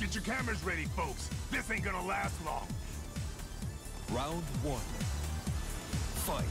Get your cameras ready, folks. This ain't gonna last long. Round one. Fight.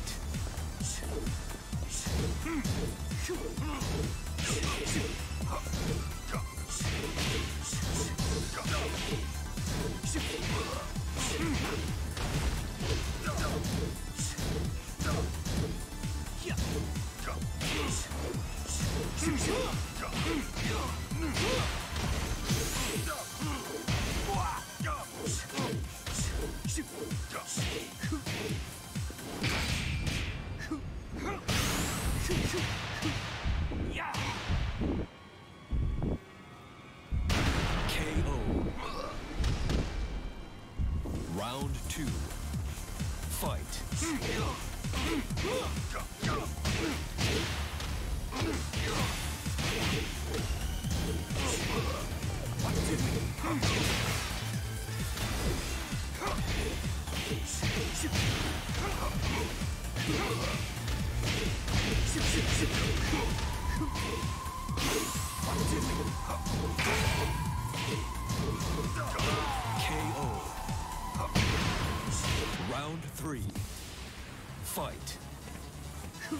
Round two. Fight. What did we KO. Round three. Fight. KO.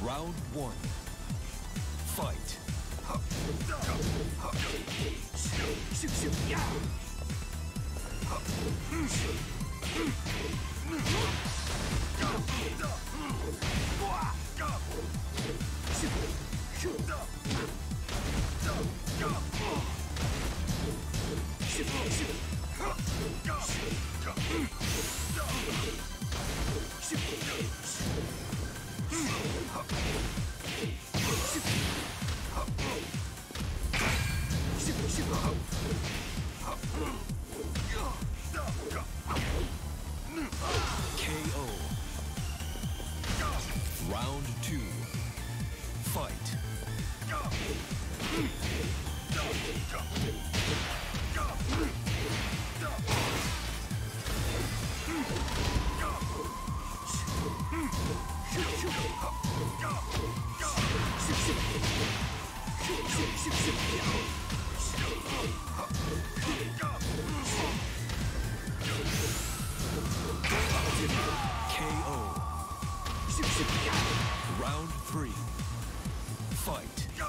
Round one. Fight. KO. Round two. Fight. KO. Round three. Fight. KO.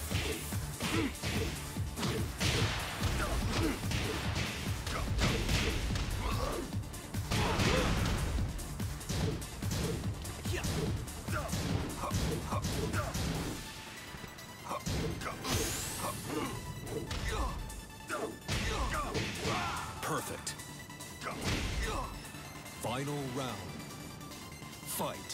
Perfect. Final round. Fight.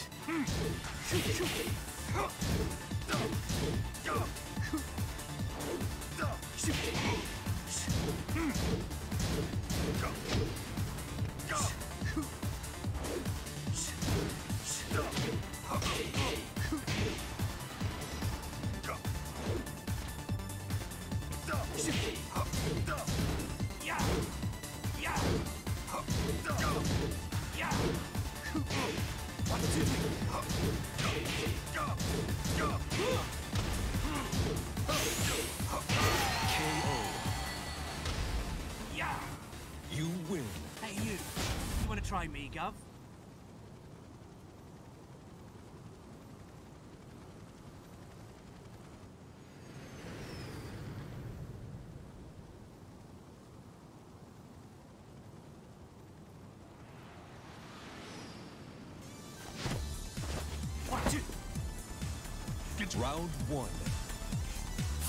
You win. Hey, you want to try me, Gov? Round one.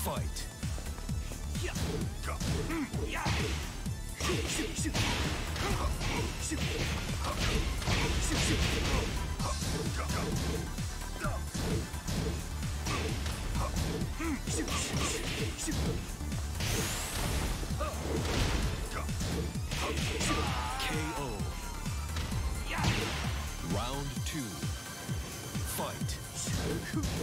Fight. KO. Round two. Fight. KO.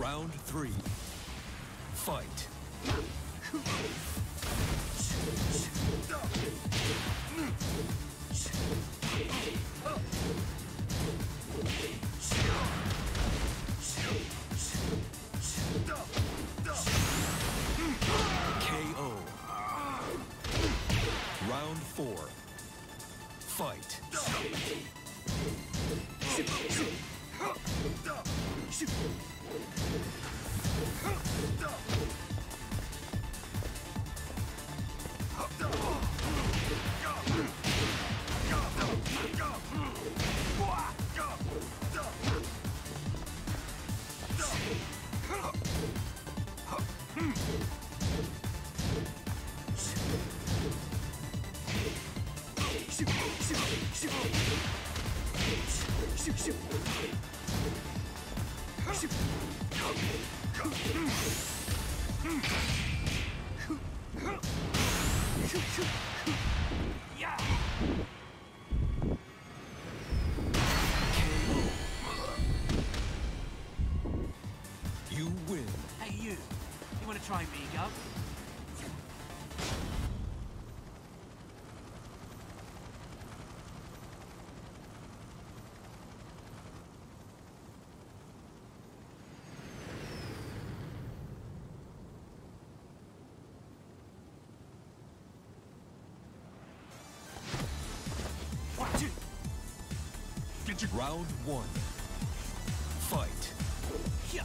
Round three. Fight. KO. Round four. Fight. You win. Hey, you want to try me, Gov? Round one. Fight. Go!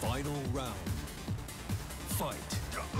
Final round. Fight. Round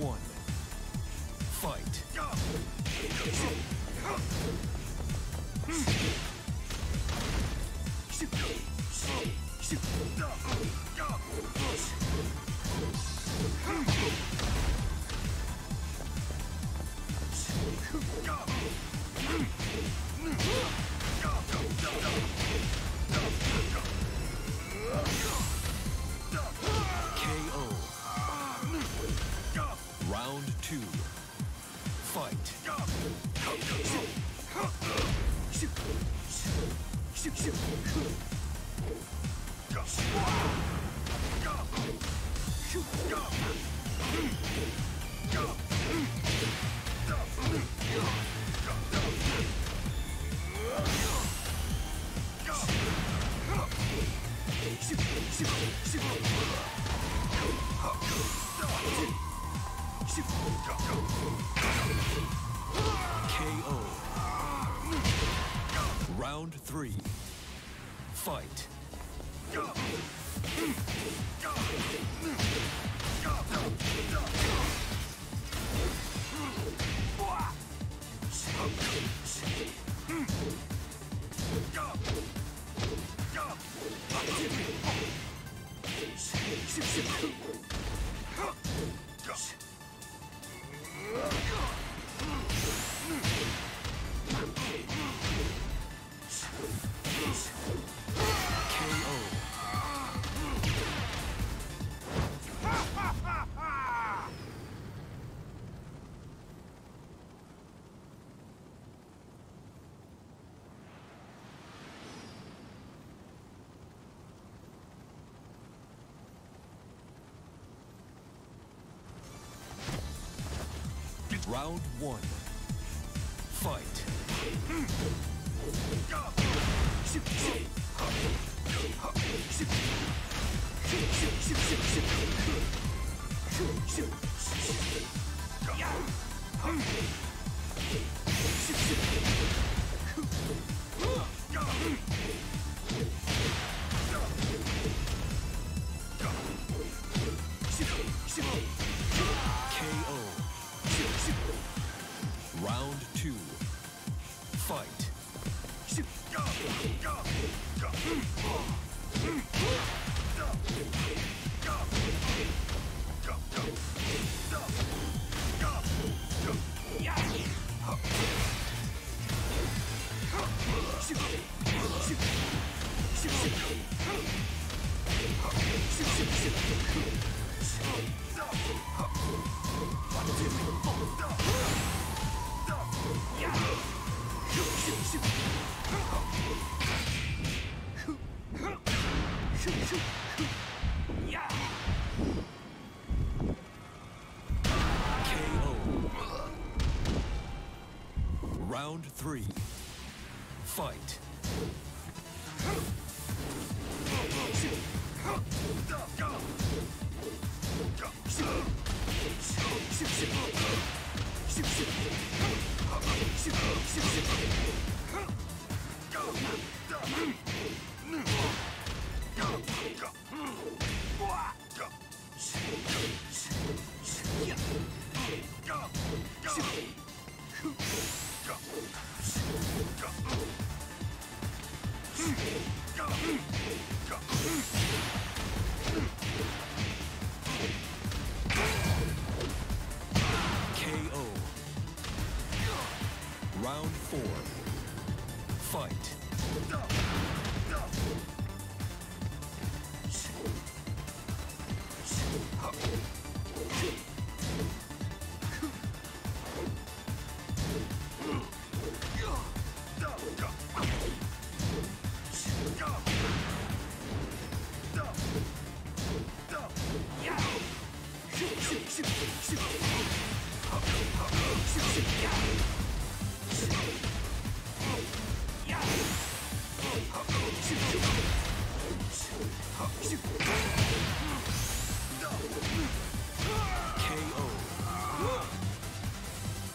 1. Fight. Round 2. Fight. KO. Round 3. Fight. Round 1. Fight. KO. Round 2. Fight. Round 3. Fight. KO. Round 4. Fight.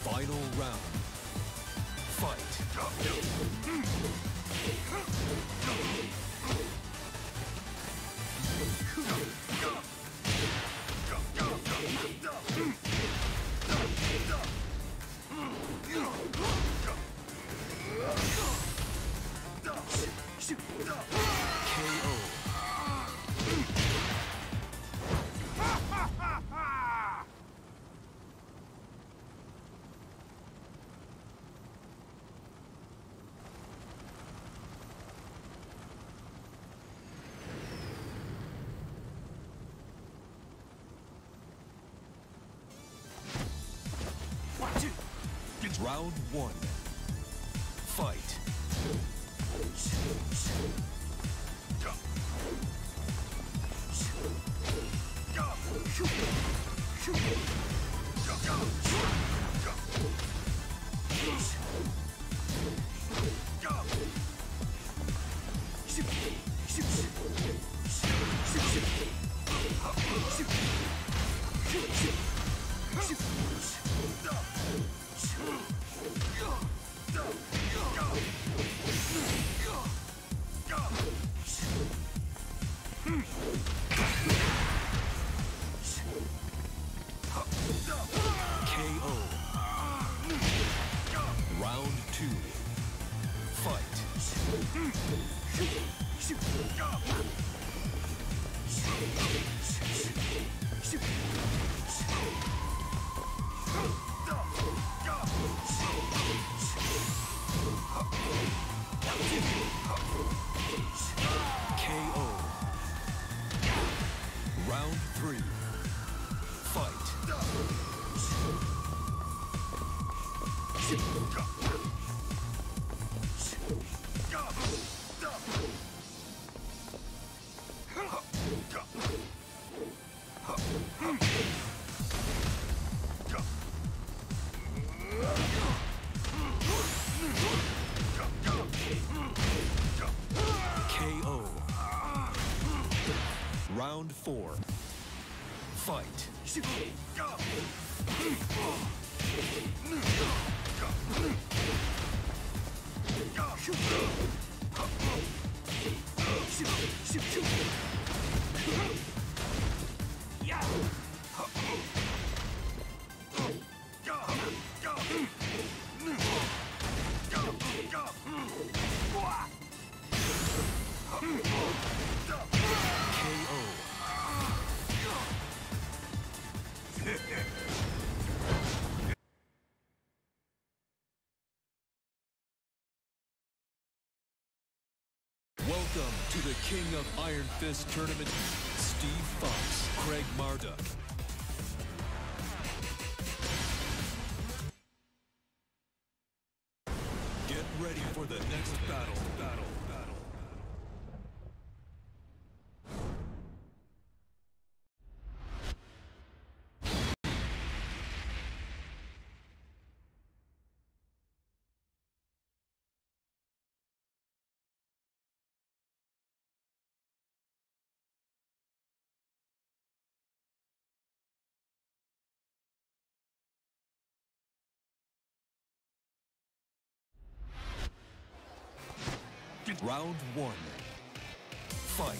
Final round. Fight. Round 1. Fight. KO. Round 4. Fight. Welcome to the King of Iron Fist Tournament, Steve Fox, Craig Marduk. Get ready for the next battle. Round one. Fight.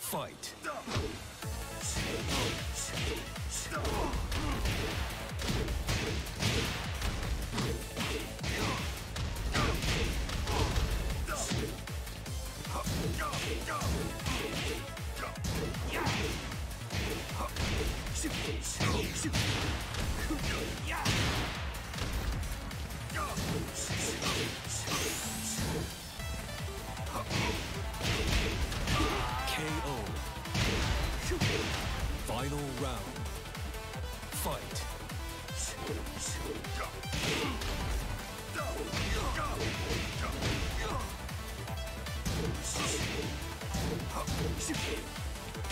Fight. Final round. Fight.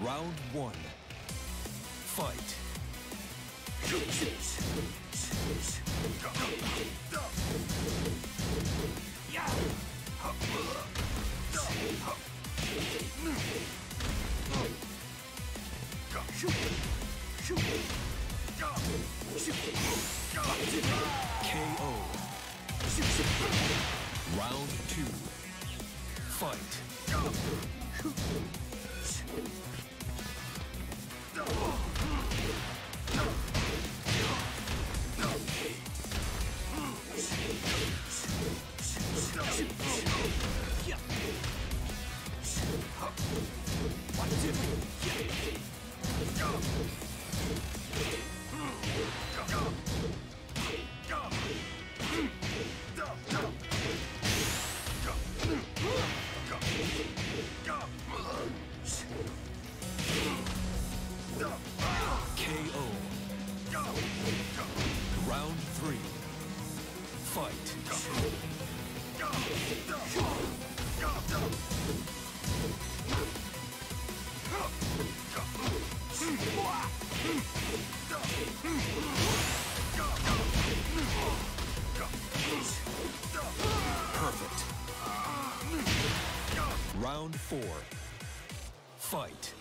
Round one. Fight. KO. Round two. Fight. Round 4. Fight.